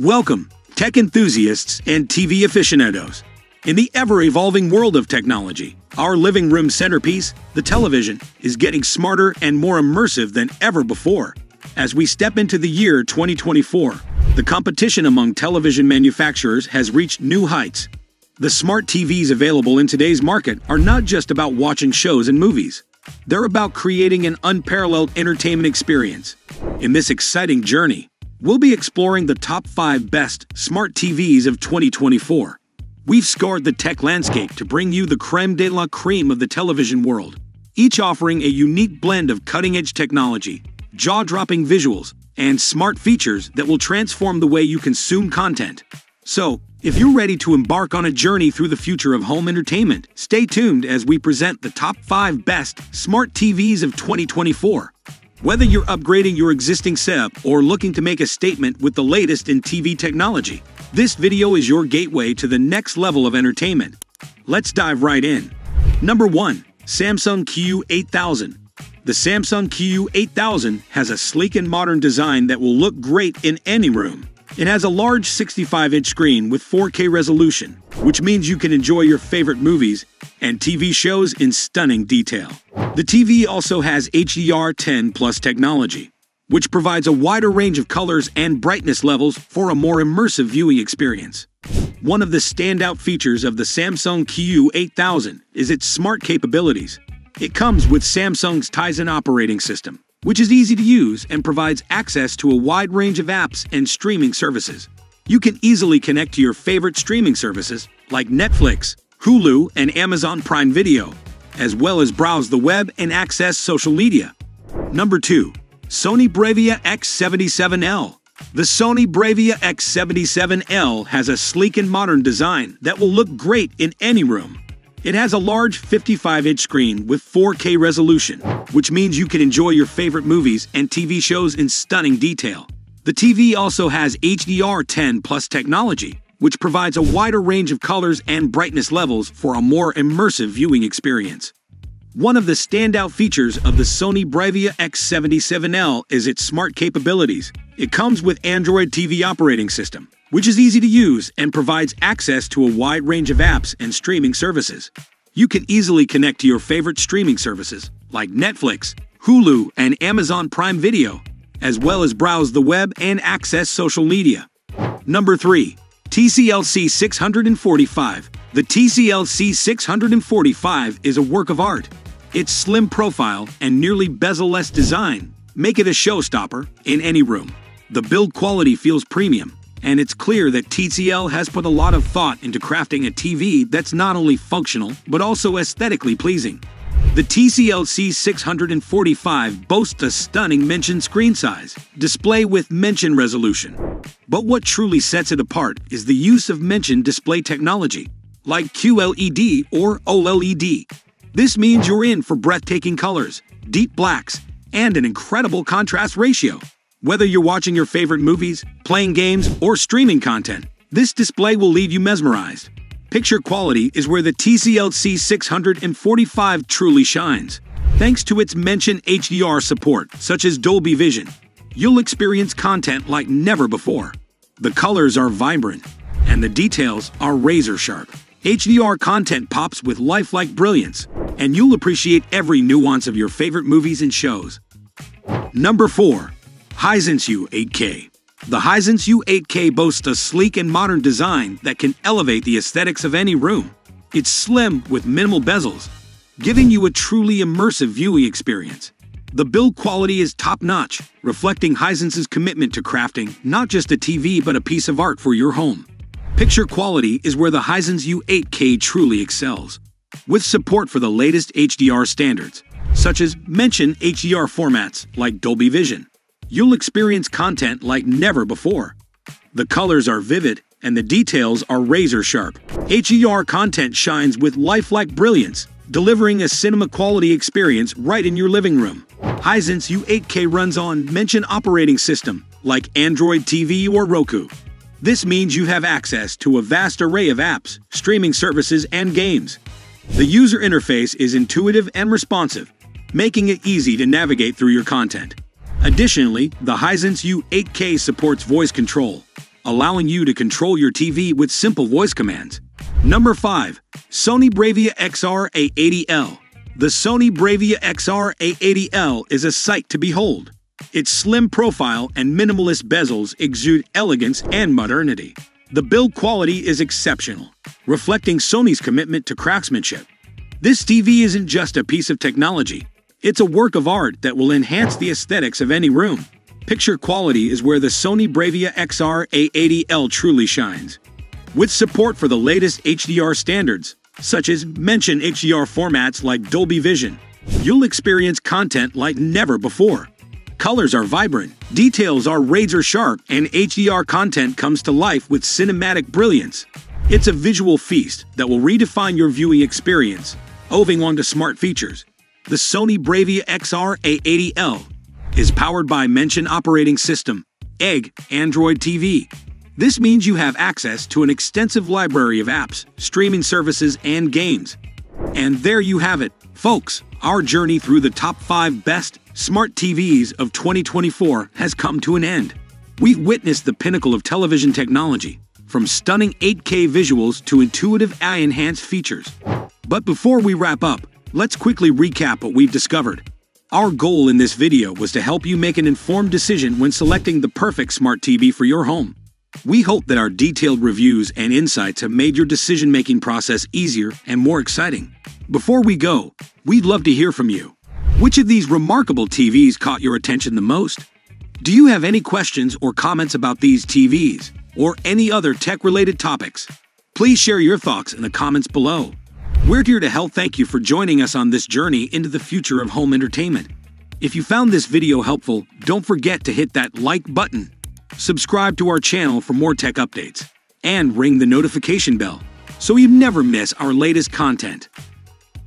Welcome, tech enthusiasts and TV aficionados. In the ever-evolving world of technology, our living room centerpiece, the television, is getting smarter and more immersive than ever before. As we step into the year 2024, the competition among television manufacturers has reached new heights. The smart TVs available in today's market are not just about watching shows and movies. They're about creating an unparalleled entertainment experience. In this exciting journey, we'll be exploring the top 5 best smart TVs of 2024. We've scoured the tech landscape to bring you the creme de la creme of the television world, each offering a unique blend of cutting-edge technology, jaw-dropping visuals, and smart features that will transform the way you consume content. So, if you're ready to embark on a journey through the future of home entertainment, stay tuned as we present the top 5 best smart TVs of 2024. Whether you're upgrading your existing setup or looking to make a statement with the latest in TV technology, this video is your gateway to the next level of entertainment. Let's dive right in. Number 1. Samsung Q8000. The Samsung Q8000 has a sleek and modern design that will look great in any room. It has a large 65-inch screen with 4K resolution, which means you can enjoy your favorite movies and TV shows in stunning detail. The TV also has HDR10+ technology, which provides a wider range of colors and brightness levels for a more immersive viewing experience. One of the standout features of the Samsung Q8000 is its smart capabilities. It comes with Samsung's Tizen operating system, which is easy to use and provides access to a wide range of apps and streaming services. You can easily connect to your favorite streaming services like Netflix, Hulu, and Amazon Prime Video, as well as browse the web and access social media. Number 2. Sony Bravia X77L. The Sony Bravia X77L has a sleek and modern design that will look great in any room. It has a large 55-inch screen with 4K resolution, which means you can enjoy your favorite movies and TV shows in stunning detail. The TV also has HDR10+ technology, which provides a wider range of colors and brightness levels for a more immersive viewing experience. One of the standout features of the Sony Bravia X77L is its smart capabilities. It comes with Android TV operating system, which is easy to use and provides access to a wide range of apps and streaming services. You can easily connect to your favorite streaming services like Netflix, Hulu, and Amazon Prime Video, as well as browse the web and access social media. Number 3. TCL C645. The TCL C645 is a work of art. Its slim profile and nearly bezel-less design make it a showstopper in any room. The build quality feels premium, and it's clear that TCL has put a lot of thought into crafting a TV that's not only functional but also aesthetically pleasing. The TCL C645 boasts a stunning Mention screen size, display with Mention resolution. But what truly sets it apart is the use of Mention display technology, like QLED or OLED. This means you're in for breathtaking colors, deep blacks, and an incredible contrast ratio. Whether you're watching your favorite movies, playing games, or streaming content, this display will leave you mesmerized. Picture quality is where the TCL C645 truly shines. Thanks to its Mention HDR support, such as Dolby Vision, you'll experience content like never before. The colors are vibrant, and the details are razor sharp. HDR content pops with lifelike brilliance, and you'll appreciate every nuance of your favorite movies and shows. Number 4. Hisense U8K. The Hisense U8K boasts a sleek and modern design that can elevate the aesthetics of any room. It's slim with minimal bezels, giving you a truly immersive viewing experience. The build quality is top-notch, reflecting Hisense's commitment to crafting not just a TV but a piece of art for your home. Picture quality is where the Hisense U8K truly excels. With support for the latest HDR standards, such as Mention HDR formats like Dolby Vision, you'll experience content like never before. The colors are vivid, and the details are razor sharp. HDR content shines with lifelike brilliance, delivering a cinema-quality experience right in your living room. Hisense U8K runs on Mention operating system, like Android TV or Roku. This means you have access to a vast array of apps, streaming services, and games. The user interface is intuitive and responsive, making it easy to navigate through your content. Additionally, the Hisense U8K supports voice control, allowing you to control your TV with simple voice commands. Number 5. Sony Bravia XR A80L. The Sony Bravia XR A80L is a sight to behold. Its slim profile and minimalist bezels exude elegance and modernity. The build quality is exceptional, reflecting Sony's commitment to craftsmanship. This TV isn't just a piece of technology, it's a work of art that will enhance the aesthetics of any room. Picture quality is where the Sony Bravia XR A80L truly shines. With support for the latest HDR standards, such as mentioned HDR formats like Dolby Vision, you'll experience content like never before. Colors are vibrant, details are razor sharp, and HDR content comes to life with cinematic brilliance. It's a visual feast that will redefine your viewing experience. Moving on to smart features, the Sony Bravia XR A80L is powered by mentioned operating system, EGG Android TV. This means you have access to an extensive library of apps, streaming services, and games. And there you have it, folks. Our journey through the top 5 best smart TVs of 2024 has come to an end. We've witnessed the pinnacle of television technology, from stunning 8K visuals to intuitive eye-enhanced features. But before we wrap up, let's quickly recap what we've discovered. Our goal in this video was to help you make an informed decision when selecting the perfect smart TV for your home. We hope that our detailed reviews and insights have made your decision-making process easier and more exciting. Before we go, we'd love to hear from you. Which of these remarkable TVs caught your attention the most? Do you have any questions or comments about these TVs or any other tech-related topics? Please share your thoughts in the comments below. We're here to help. Thank you for joining us on this journey into the future of home entertainment. If you found this video helpful, don't forget to hit that like button. Subscribe to our channel for more tech updates, and ring the notification bell so you never miss our latest content.